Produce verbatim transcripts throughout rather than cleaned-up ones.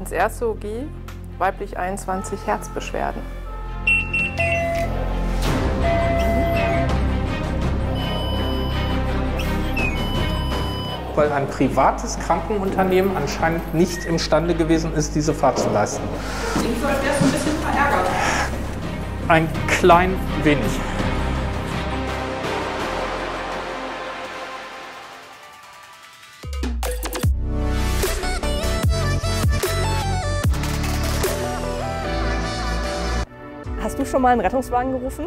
ins erste O G, weiblich einundzwanzig, Herzbeschwerden. Weil ein privates Krankenunternehmen anscheinend nicht imstande gewesen ist, diese Fahrt zu leisten. Ich war erst ein bisschen verärgert. Ein klein wenig. Hast du schon mal einen Rettungswagen gerufen?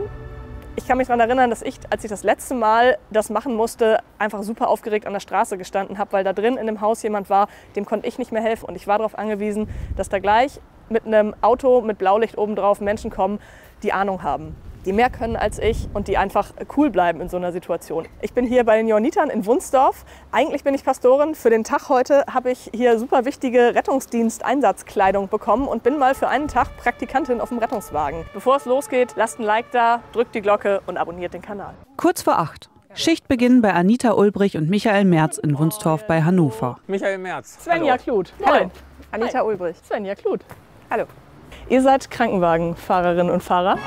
Ich kann mich daran erinnern, dass ich, als ich das letzte Mal das machen musste, einfach super aufgeregt an der Straße gestanden habe, weil da drin in dem Haus jemand war, dem konnte ich nicht mehr helfen. Und ich war darauf angewiesen, dass da gleich mit einem Auto mit Blaulicht obendrauf Menschen kommen, die Ahnung haben, die mehr können als ich und die einfach cool bleiben in so einer Situation. Ich bin hier bei den Johannitern in Wunstorf. Eigentlich bin ich Pastorin. Für den Tag heute habe ich hier super wichtige Rettungsdiensteinsatzkleidung bekommen und bin mal für einen Tag Praktikantin auf dem Rettungswagen. Bevor es losgeht, lasst ein Like da, drückt die Glocke und abonniert den Kanal. Kurz vor acht. Schichtbeginn bei Anita Ulbrich und Michael Merz in Wunstorf bei Hannover. Michael Merz. Svenja Kluth. Moin. Anita Hi. Ulbrich. Svenja Kluth. Hallo. Ihr seid Krankenwagenfahrerinnen und Fahrer.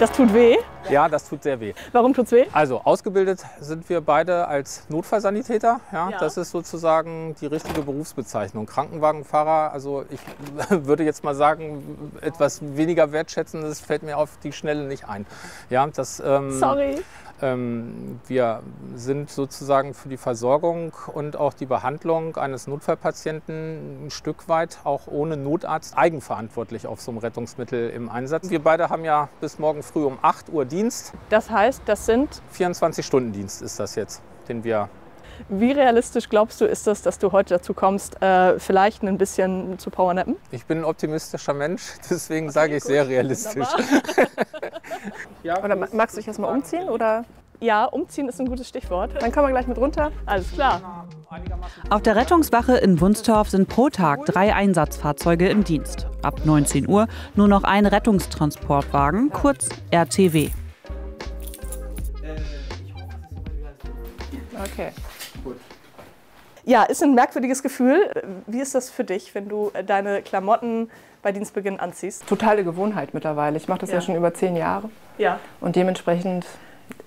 Das tut weh? Ja, das tut sehr weh. Warum tut's weh? Also ausgebildet sind wir beide als Notfallsanitäter. Ja, ja. Das ist sozusagen die richtige Berufsbezeichnung. Krankenwagenfahrer, also ich würde jetzt mal sagen, etwas weniger wertschätzen, das fällt mir auf die Schnelle nicht ein. Ja, das, ähm, Sorry. Ähm, wir sind sozusagen für die Versorgung und auch die Behandlung eines Notfallpatienten ein Stück weit auch ohne Notarzt eigenverantwortlich auf so einem Rettungsmittel im Einsatz. Wir beide haben ja bis morgen früh um acht Uhr Dienst. Das heißt, das sind? vierundzwanzig-Stunden-Dienst ist das jetzt, den wir... Wie realistisch glaubst du, ist es, dass du heute dazu kommst, äh, vielleicht ein bisschen zu powernappen? Ich bin ein optimistischer Mensch, deswegen okay, sage ich gut, sehr realistisch. Ja, oder magst du dich erstmal umziehen? Oder? Ja, umziehen ist ein gutes Stichwort. Dann kommen wir gleich mit runter. Alles klar. Auf der Rettungswache in Wunstorf sind pro Tag drei Einsatzfahrzeuge im Dienst. Ab neunzehn Uhr nur noch ein Rettungstransportwagen, kurz R T W. Okay. Gut. Ja, ist ein merkwürdiges Gefühl. Wie ist das für dich, wenn du deine Klamotten bei Dienstbeginn anziehst? Totale Gewohnheit mittlerweile. Ich mache das ja. ja schon über zehn Jahre. Ja. Und dementsprechend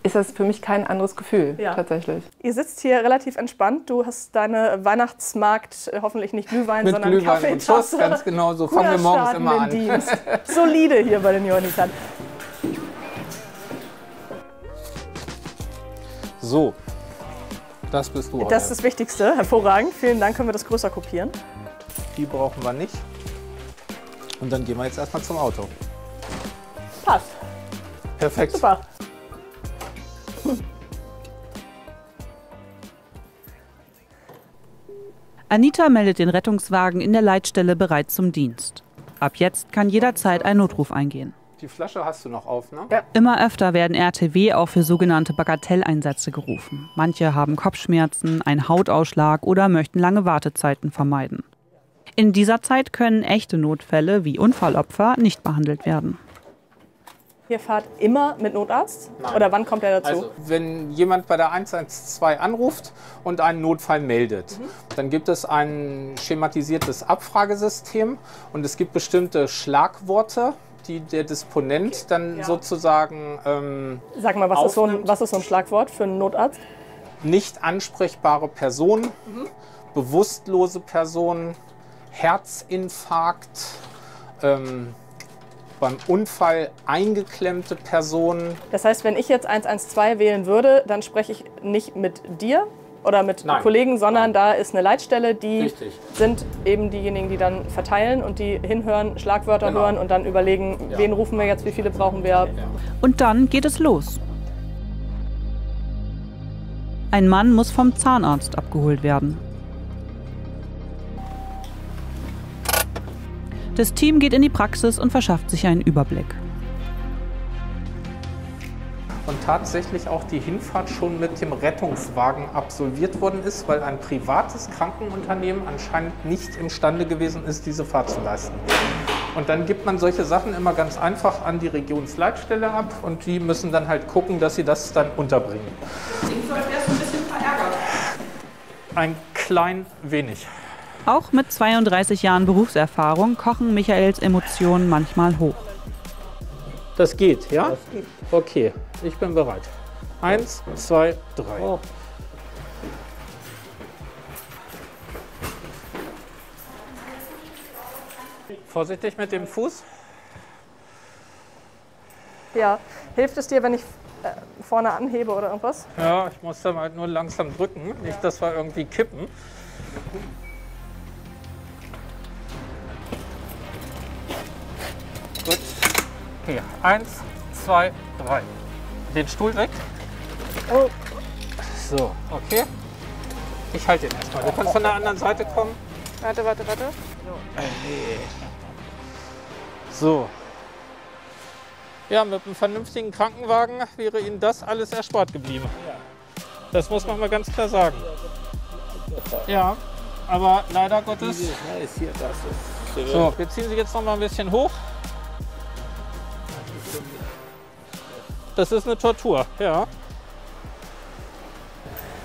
ist das für mich kein anderes Gefühl, ja. tatsächlich. Ihr sitzt hier relativ entspannt. Du hast deine Weihnachtsmarkt, hoffentlich nicht Glühwein, mit sondern Glühwein Kaffee und Schuss, ganz genau, so fangen wir morgens immer an. Dienst. Solide hier bei den Johannitern. So. Das bist du heute. Das ist das Wichtigste. Hervorragend. Vielen Dank. Können wir das größer kopieren? Die brauchen wir nicht. Und dann gehen wir jetzt erstmal zum Auto. Passt. Perfekt. Super. Hm. Anita meldet den Rettungswagen in der Leitstelle bereit zum Dienst. Ab jetzt kann jederzeit ein Notruf eingehen. Die Flasche hast du noch auf, ne? Ja. Immer öfter werden R T W auch für sogenannte Bagatelleinsätze gerufen. Manche haben Kopfschmerzen, einen Hautausschlag oder möchten lange Wartezeiten vermeiden. In dieser Zeit können echte Notfälle wie Unfallopfer nicht behandelt werden. Ihr fahrt immer mit Notarzt? Nein. Oder wann kommt er dazu? Also, wenn jemand bei der eins eins zwei anruft und einen Notfall meldet, mhm. dann gibt es ein schematisiertes Abfragesystem und es gibt bestimmte Schlagworte, die der Disponent okay. dann ja. sozusagen ähm, Sag mal, was ist, so ein, was ist so ein Schlagwort für einen Notarzt? Nicht ansprechbare Personen, mhm. bewusstlose Personen, Herzinfarkt, ähm, beim Unfall eingeklemmte Personen. Das heißt, wenn ich jetzt eins eins zwei wählen würde, dann spreche ich nicht mit dir oder mit Nein. Kollegen, sondern Nein. da ist eine Leitstelle, die Richtig. Sind eben diejenigen, die dann verteilen und die hinhören, Schlagwörter genau. hören und dann überlegen, ja. wen rufen wir jetzt, wie viele brauchen wir. Ja. Und dann geht es los. Ein Mann muss vom Zahnarzt abgeholt werden. Das Team geht in die Praxis und verschafft sich einen Überblick. Und tatsächlich auch die Hinfahrt schon mit dem Rettungswagen absolviert worden ist, weil ein privates Krankenunternehmen anscheinend nicht imstande gewesen ist, diese Fahrt zu leisten. Und dann gibt man solche Sachen immer ganz einfach an die Regionsleitstelle ab und die müssen dann halt gucken, dass sie das dann unterbringen. Ich war erst ein bisschen verärgert. Ein klein wenig. Auch mit zweiunddreißig Jahren Berufserfahrung kochen Michaels Emotionen manchmal hoch. Das geht, ja? Das geht. Okay, ich bin bereit. Eins, zwei, drei. Oh. Vorsichtig mit dem Fuß. Ja, hilft es dir, wenn ich äh, vorne anhebe oder irgendwas? Ja, ich muss dann halt nur langsam drücken, ja. Nicht, dass wir irgendwie kippen. Gut. Hier, eins, zwei, drei. Den Stuhl weg. Oh. So, okay. Ich halte ihn erstmal. Du kannst von der anderen Seite kommen. Warte, warte, warte. So. Ja, mit einem vernünftigen Krankenwagen wäre Ihnen das alles erspart geblieben. Das muss man mal ganz klar sagen. Ja, aber leider Gottes. So, wir ziehen Sie jetzt noch mal ein bisschen hoch. Das ist eine Tortur, ja.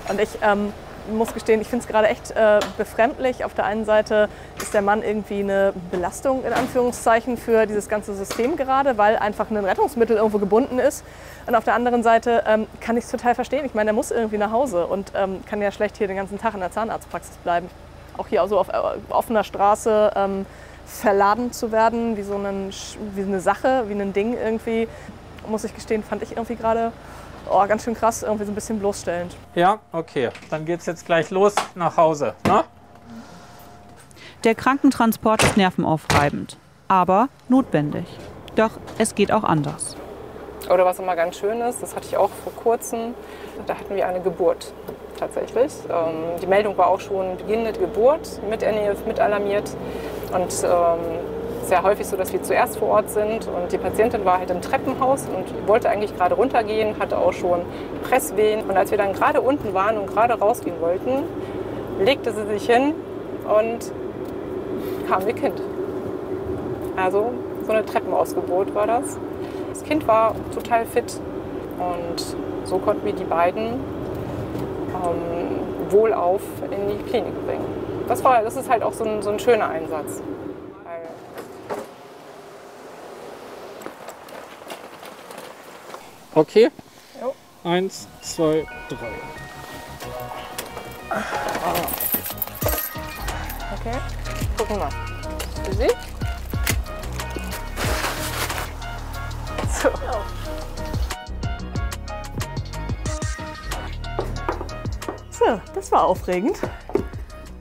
Und ich ähm, muss gestehen, ich finde es gerade echt äh, befremdlich. Auf der einen Seite ist der Mann irgendwie eine Belastung in Anführungszeichen für dieses ganze System gerade, weil einfach ein Rettungsmittel irgendwo gebunden ist. Und auf der anderen Seite ähm, kann ich es total verstehen. Ich meine, der muss irgendwie nach Hause und ähm, kann ja schlecht hier den ganzen Tag in der Zahnarztpraxis bleiben. Auch hier also auf äh, offener Straße. Ähm, verladen zu werden, wie so einen, wie eine Sache, wie ein Ding irgendwie, muss ich gestehen, fand ich irgendwie gerade oh, ganz schön krass, irgendwie so ein bisschen bloßstellend. Ja, okay, dann geht's jetzt gleich los nach Hause, ne? Der Krankentransport ist nervenaufreibend, aber notwendig. Doch es geht auch anders. Oder was immer ganz schön ist, das hatte ich auch vor kurzem, da hatten wir eine Geburt tatsächlich. Ähm, die Meldung war auch schon beginnende Geburt mit, mit alarmiert. Und es ähm, ist ja häufig so, dass wir zuerst vor Ort sind und die Patientin war halt im Treppenhaus und wollte eigentlich gerade runtergehen, hatte auch schon Presswehen. Und als wir dann gerade unten waren und gerade rausgehen wollten, legte sie sich hin und kam ihr Kind. Also so eine Treppenausgeburt war das. Das Kind war total fit und so konnten wir die beiden ähm, wohlauf in die Klinik bringen. Das, war, das ist halt auch so ein, so ein schöner Einsatz. Okay. Jo. Eins, zwei, drei. Oh. Okay, gucken wir mal. Für Sie? So. So, das war aufregend.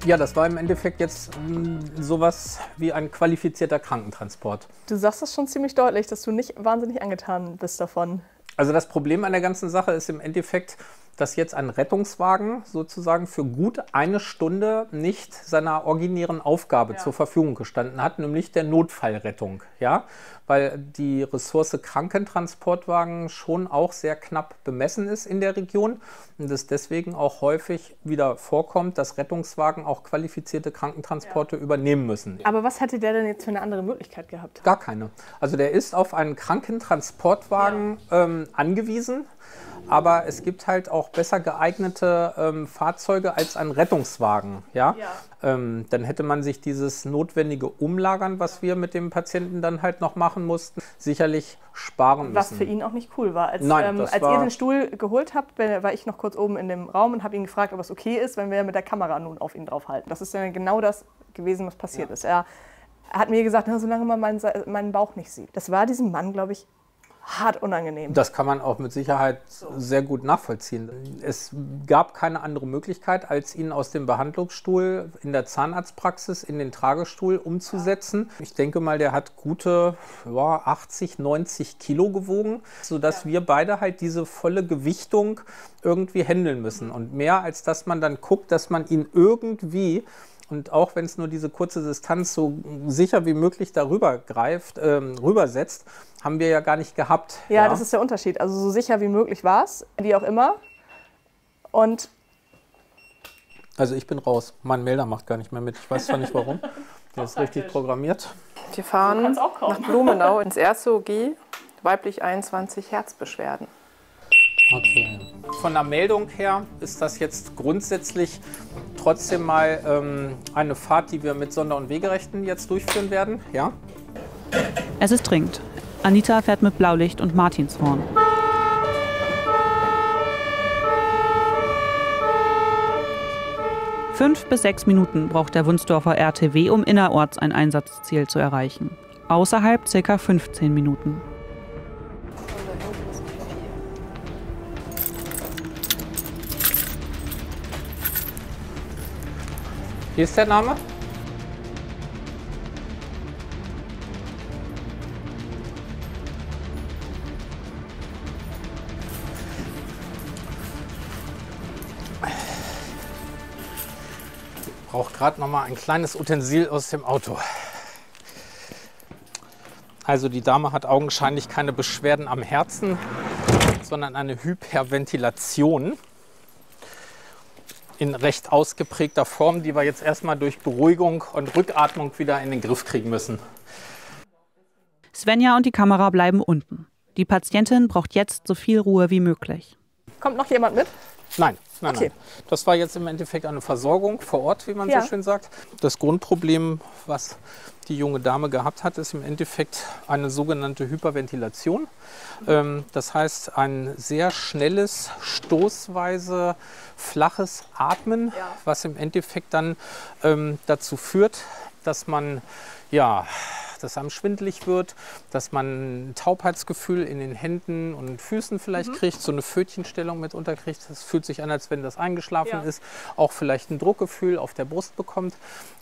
Ja, das war im Endeffekt jetzt mh, sowas wie ein qualifizierter Krankentransport. Du sagst das schon ziemlich deutlich, dass du nicht wahnsinnig angetan bist davon. Also das Problem an der ganzen Sache ist im Endeffekt, dass jetzt ein Rettungswagen sozusagen für gut eine Stunde nicht seiner originären Aufgabe ja. zur Verfügung gestanden hat, nämlich der Notfallrettung. Ja? Weil die Ressource Krankentransportwagen schon auch sehr knapp bemessen ist in der Region und es deswegen auch häufig wieder vorkommt, dass Rettungswagen auch qualifizierte Krankentransporte ja. übernehmen müssen. Aber was hatte der denn jetzt für eine andere Möglichkeit gehabt? Gar keine. Also der ist auf einen Krankentransportwagen ja. ähm, angewiesen. Aber es gibt halt auch besser geeignete ähm, Fahrzeuge als ein Rettungswagen. Ja? Ja. Ähm, dann hätte man sich dieses notwendige Umlagern, was wir mit dem Patienten dann halt noch machen mussten, sicherlich sparen müssen. Was für ihn auch nicht cool war. Als, Nein, ähm, als war ihr den Stuhl geholt habt, war ich noch kurz oben in dem Raum und habe ihn gefragt, ob es okay ist, wenn wir mit der Kamera nun auf ihn draufhalten. Das ist dann genau das gewesen, was passiert ja. ist. Er hat mir gesagt, na, solange man meinen, meinen Bauch nicht sieht. Das war diesem Mann, glaube ich, hart unangenehm. Das kann man auch mit Sicherheit sehr gut nachvollziehen. Es gab keine andere Möglichkeit, als ihn aus dem Behandlungsstuhl in der Zahnarztpraxis in den Tragestuhl umzusetzen. Ja. Ich denke mal, der hat gute ja, achtzig, neunzig Kilo gewogen, sodass ja. wir beide halt diese volle Gewichtung irgendwie handeln müssen. Und mehr als dass man dann guckt, dass man ihn irgendwie und auch wenn es nur diese kurze Distanz so sicher wie möglich darüber greift, äh, rübersetzt, haben wir ja gar nicht gehabt. Ja, ja, das ist der Unterschied. Also so sicher wie möglich war es, wie auch immer. Und also ich bin raus. Mein Melder macht gar nicht mehr mit. Ich weiß zwar nicht warum. Der ist richtig programmiert. Wir fahren nach Blumenau ins erste O G, weiblich einundzwanzig Herzbeschwerden. Okay. Von der Meldung her ist das jetzt grundsätzlich trotzdem mal ähm, eine Fahrt, die wir mit Sonder- und Wegerechten jetzt durchführen werden. Ja? Es ist dringend. Anita fährt mit Blaulicht und Martinshorn. Fünf bis sechs Minuten braucht der Wunstorfer R T W, um innerorts ein Einsatzziel zu erreichen. Außerhalb ca. fünfzehn Minuten. Hier ist der Name. Ich brauche gerade noch mal ein kleines Utensil aus dem Auto. Also die Dame hat augenscheinlich keine Beschwerden am Herzen, sondern eine Hyperventilation in recht ausgeprägter Form, die wir jetzt erstmal durch Beruhigung und Rückatmung wieder in den Griff kriegen müssen. Svenja und die Kamera bleiben unten. Die Patientin braucht jetzt so viel Ruhe wie möglich. Kommt noch jemand mit? Nein, nein, okay. nein. Das war jetzt im Endeffekt eine Versorgung vor Ort, wie man ja. so schön sagt. Das Grundproblem, was die junge Dame gehabt hat, ist im Endeffekt eine sogenannte Hyperventilation. Ähm, das heißt, ein sehr schnelles, stoßweise, flaches Atmen, ja. was im Endeffekt dann ähm, dazu führt, dass man, ja, dass einem schwindelig wird, dass man ein Taubheitsgefühl in den Händen und Füßen vielleicht mhm. kriegt, so eine Fötchenstellung mitunter kriegt. Das fühlt sich an, als wenn das eingeschlafen ja. ist. Auch vielleicht ein Druckgefühl auf der Brust bekommt.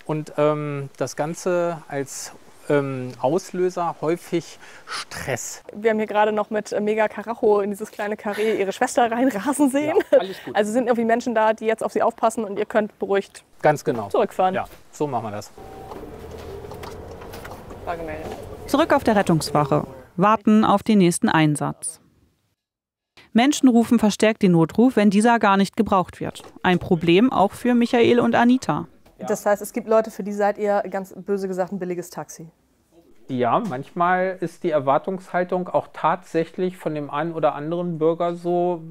Und ähm, das Ganze als ähm, Auslöser häufig Stress. Wir haben hier gerade noch mit Mega Karacho in dieses kleine Karree ihre Schwester reinrasen sehen. Ja, alles gut. Also sind irgendwie Menschen da, die jetzt auf sie aufpassen und ihr könnt beruhigt Ganz genau. zurückfahren. Ja, so machen wir das. Zurück auf der Rettungswache, warten auf den nächsten Einsatz. Menschen rufen verstärkt den Notruf, wenn dieser gar nicht gebraucht wird. Ein Problem auch für Michael und Anita. Das heißt, es gibt Leute, für die seid ihr, ganz böse gesagt, ein billiges Taxi. Ja, manchmal ist die Erwartungshaltung auch tatsächlich von dem einen oder anderen Bürger so,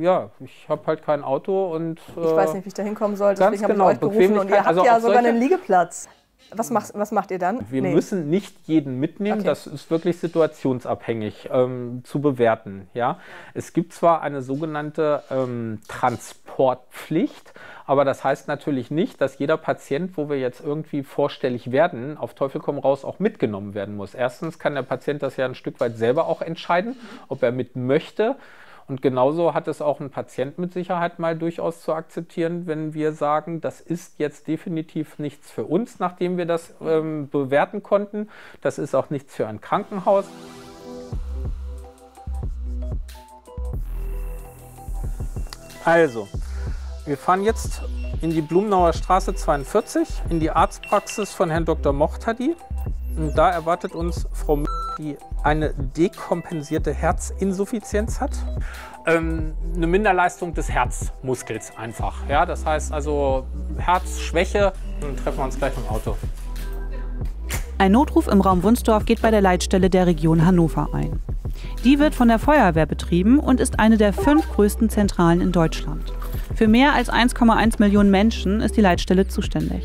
ja, ich habe halt kein Auto und... Äh, ich weiß nicht, wie ich da hinkommen soll, deswegen habe ich euch gerufen und ihr habt also ja sogar einen Liegeplatz. Was macht, was macht ihr dann? Wir nee. müssen nicht jeden mitnehmen, okay. das ist wirklich situationsabhängig ähm, zu bewerten. Ja? Es gibt zwar eine sogenannte ähm, Transportpflicht, aber das heißt natürlich nicht, dass jeder Patient, wo wir jetzt irgendwie vorstellig werden, auf Teufel komm raus auch mitgenommen werden muss. Erstens kann der Patient das ja ein Stück weit selber auch entscheiden, ob er mit möchte. Und genauso hat es auch ein Patient mit Sicherheit mal durchaus zu akzeptieren, wenn wir sagen, das ist jetzt definitiv nichts für uns, nachdem wir das ähm, bewerten konnten. Das ist auch nichts für ein Krankenhaus. Also, wir fahren jetzt in die Blumenauer Straße zweiundvierzig, in die Arztpraxis von Herrn Doktor Mochtadi. Und da erwartet uns Frau M, die eine dekompensierte Herzinsuffizienz hat. Ähm, eine Minderleistung des Herzmuskels einfach. Ja, das heißt also Herzschwäche. Dann treffen wir uns gleich im Auto. Ein Notruf im Raum Wunstorf geht bei der Leitstelle der Region Hannover ein. Die wird von der Feuerwehr betrieben und ist eine der fünf größten Zentralen in Deutschland. Für mehr als eins Komma eins Millionen Menschen ist die Leitstelle zuständig.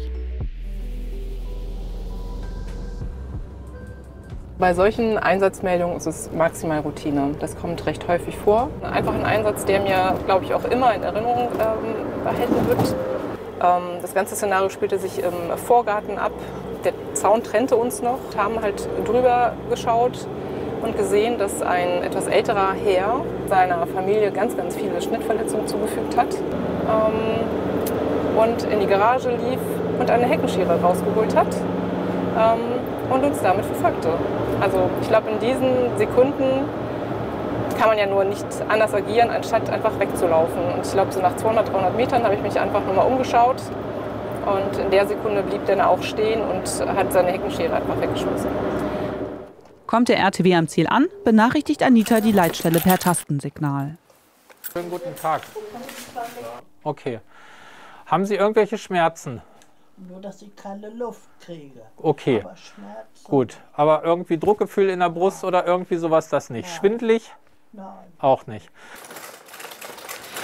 Bei solchen Einsatzmeldungen ist es maximal Routine. Das kommt recht häufig vor. Einfach ein Einsatz, der mir, glaube ich, auch immer in Erinnerung ähm, behalten wird. Ähm, das ganze Szenario spielte sich im Vorgarten ab. Der Zaun trennte uns noch. Wir haben halt drüber geschaut und gesehen, dass ein etwas älterer Herr seiner Familie ganz, ganz viele Schnittverletzungen zugefügt hat. Ähm, und in die Garage lief und eine Heckenschere rausgeholt hat. Ähm, und uns damit verfolgte. Also ich glaube, in diesen Sekunden kann man ja nur nicht anders agieren, anstatt einfach wegzulaufen. Und ich glaube, so nach zweihundert, dreihundert Metern habe ich mich einfach nur mal umgeschaut. Und in der Sekunde blieb der auch stehen und hat seine Heckenschere einfach weggeschmissen. Kommt der R T W am Ziel an, benachrichtigt Anita die Leitstelle per Tastensignal. Schönen guten Tag. Okay. Haben Sie irgendwelche Schmerzen? Nur, dass ich keine Luft kriege. Okay, aber gut. Aber irgendwie Druckgefühl in der Brust ja. oder irgendwie sowas, das nicht. Nein. Schwindelig? Nein. Auch nicht.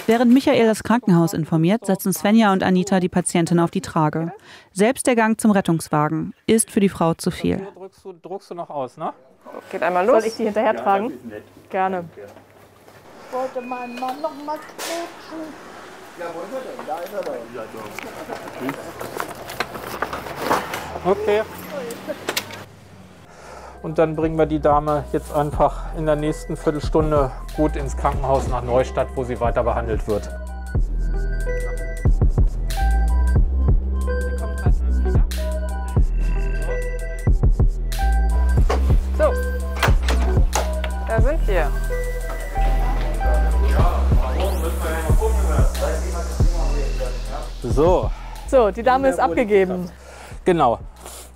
Während Michael das Krankenhaus informiert, setzen Svenja und Anita die Patientin auf die Trage. Selbst der Gang zum Rettungswagen ist für die Frau zu viel. Drückst du, drückst du noch aus, ne? Geht einmal los. Soll ich die hinterher tragen? Ja, gerne. Ich wollte meinen Mann noch mal knutschen. Ja, wo ist er denn? Da ist er doch. Okay. Und dann bringen wir die Dame jetzt einfach in der nächsten Viertelstunde gut ins Krankenhaus nach Neustadt, wo sie weiter behandelt wird. So, da sind wir. So. So, die Dame ist abgegeben. Genau.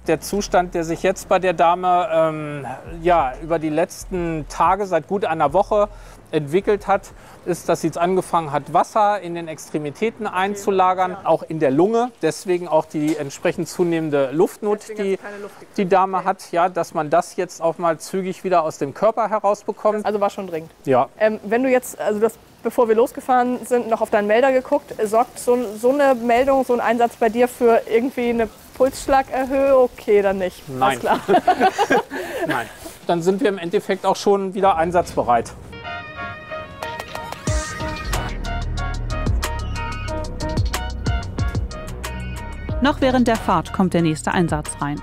Der Zustand, der sich jetzt bei der Dame ähm, ja, über die letzten Tage, seit gut einer Woche entwickelt hat, ist, dass sie jetzt angefangen hat, Wasser in den Extremitäten einzulagern, auch in der Lunge. Deswegen auch die entsprechend zunehmende Luftnot, die die Dame hat, ja, dass man das jetzt auch mal zügig wieder aus dem Körper herausbekommt. Also war schon dringend. Ja. Ähm, wenn du jetzt, also das, bevor wir losgefahren sind, noch auf deinen Melder geguckt, sorgt so, so eine Meldung, so ein Einsatz bei dir für irgendwie eine Pulsschlagerhöhe, okay, dann nicht. Nein. Klar. Nein. Dann sind wir im Endeffekt auch schon wieder einsatzbereit. Noch während der Fahrt kommt der nächste Einsatz rein.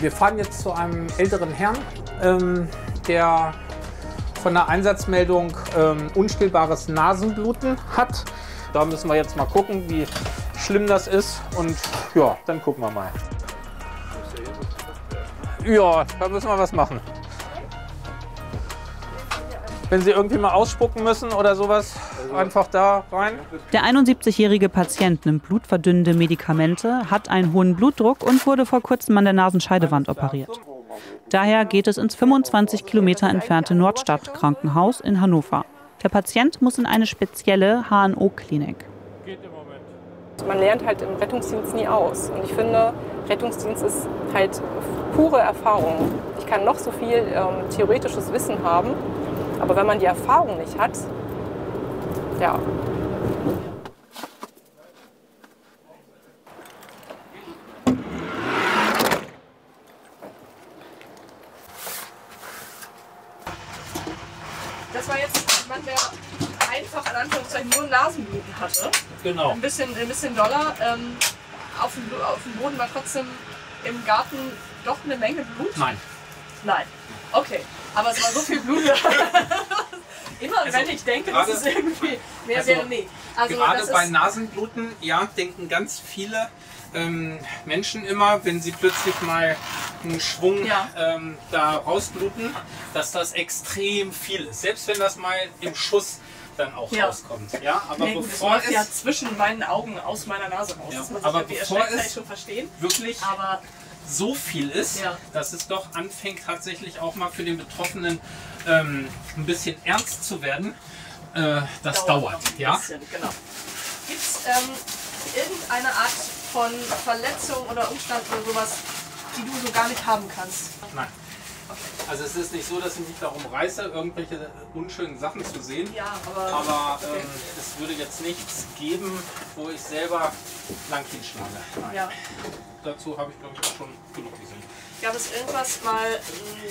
Wir fahren jetzt zu einem älteren Herrn, ähm, der von der Einsatzmeldung ähm, unstillbares Nasenbluten hat. Da müssen wir jetzt mal gucken, wie schlimm das ist, und ja, dann gucken wir mal. Ja, da müssen wir was machen. Wenn Sie irgendwie mal ausspucken müssen oder sowas, einfach da rein. Der einundsiebzigjährige Patient nimmt blutverdünnende Medikamente, hat einen hohen Blutdruck und wurde vor kurzem an der Nasenscheidewand operiert. Daher geht es ins fünfundzwanzig Kilometer entfernte Nordstadt-Krankenhaus in Hannover. Der Patient muss in eine spezielle H N O-Klinik. Man lernt halt im Rettungsdienst nie aus. Und ich finde, Rettungsdienst ist halt pure Erfahrung. Ich kann noch so viel ähm, theoretisches Wissen haben, aber wenn man die Erfahrung nicht hat, ja. Das war jetzt jemand, der einfach in Anführungszeichen nur Nasenbluten hatte. Genau. Ein bisschen, ein bisschen doller. Ähm, auf, dem, auf dem Boden war trotzdem im Garten doch eine Menge Blut. Nein. Nein. Okay. Aber es war so viel Blut. Immer also, wenn ich denke, gerade, das ist irgendwie mehr also, wäre, nee. Also, gerade das ist, bei Nasenbluten, ja, denken ganz viele ähm, Menschen immer, wenn sie plötzlich mal einen Schwung ja. ähm, da rausbluten, dass das extrem viel ist. Selbst wenn das mal im Schuss dann auch ja. rauskommt. Ja, aber nee, gut, bevor es ja zwischen meinen Augen aus meiner Nase raus. Ja, das muss aber ich bevor es schon verstehen. Wirklich aber so viel ist, ja. dass es doch anfängt tatsächlich auch mal für den Betroffenen ähm, ein bisschen ernst zu werden. Äh, das dauert, dauert ja. Bisschen, genau. Gibt es ähm, irgendeine Art von Verletzung oder Umstand oder sowas, die du so gar nicht haben kannst? Nein. Okay. Also es ist nicht so, dass ich mich darum reiße, irgendwelche unschönen Sachen zu sehen, ja, aber, aber ähm, okay. es würde jetzt nichts geben, wo ich selber lang hinschlage. Ja. Dazu habe ich, glaube ich, auch schon genug gesehen. Gab es irgendwas mal,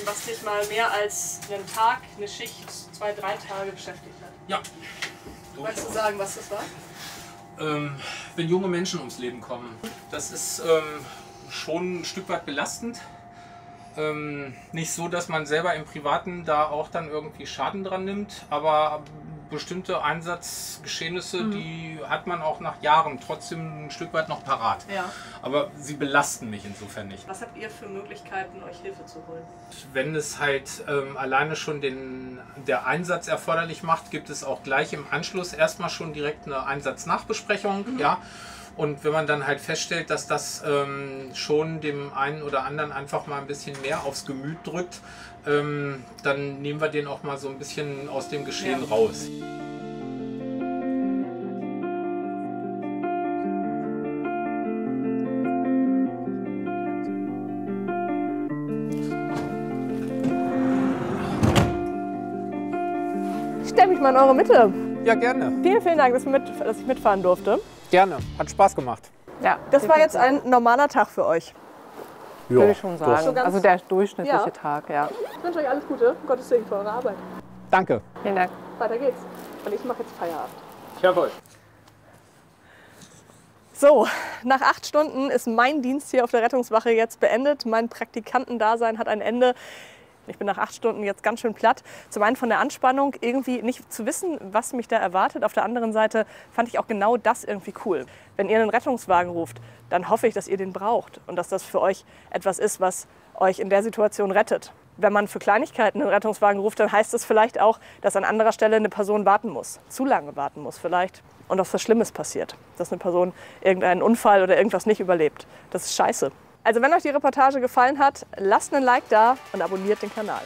was dich mal mehr als einen Tag, eine Schicht, zwei, drei Tage beschäftigt hat? Ja. Kannst du sagen, was das war? Ähm, wenn junge Menschen ums Leben kommen, das ist ähm, schon ein Stück weit belastend. Ähm, nicht so, dass man selber im Privaten da auch dann irgendwie Schaden dran nimmt, aber bestimmte Einsatzgeschehnisse, mhm. die hat man auch nach Jahren trotzdem ein Stück weit noch parat. Ja. Aber sie belasten mich insofern nicht. Was habt ihr für Möglichkeiten, euch Hilfe zu holen? Wenn es halt ähm, alleine schon den, der Einsatz erforderlich macht, gibt es auch gleich im Anschluss erstmal schon direkt eine Einsatznachbesprechung. Mhm. Ja. Und wenn man dann halt feststellt, dass das ähm, schon dem einen oder anderen einfach mal ein bisschen mehr aufs Gemüt drückt, ähm, dann nehmen wir den auch mal so ein bisschen aus dem Geschehen ja. raus. Stell mich mal in eure Mitte. Ja, gerne. Vielen, vielen Dank, dass, mit, dass ich mitfahren durfte. Gerne, hat Spaß gemacht. Ja, das definitiv. War jetzt ein normaler Tag für euch. Ja, würde ich schon sagen. So also der durchschnittliche ja. Tag, ja. Ich wünsche euch alles Gute, um Gottes Willen, für eure Arbeit. Danke. Vielen Dank. Weiter geht's. Und ich mache jetzt Feierabend. Jawohl. So, nach acht Stunden ist mein Dienst hier auf der Rettungswache jetzt beendet. Mein Praktikantendasein hat ein Ende. Ich bin nach acht Stunden jetzt ganz schön platt. Zum einen von der Anspannung, irgendwie nicht zu wissen, was mich da erwartet. Auf der anderen Seite fand ich auch genau das irgendwie cool. Wenn ihr einen Rettungswagen ruft, dann hoffe ich, dass ihr den braucht und dass das für euch etwas ist, was euch in der Situation rettet. Wenn man für Kleinigkeiten einen Rettungswagen ruft, dann heißt das vielleicht auch, dass an anderer Stelle eine Person warten muss, zu lange warten muss vielleicht und dass was Schlimmes passiert, dass eine Person irgendeinen Unfall oder irgendwas nicht überlebt. Das ist scheiße. Also wenn euch die Reportage gefallen hat, lasst einen Like da und abonniert den Kanal.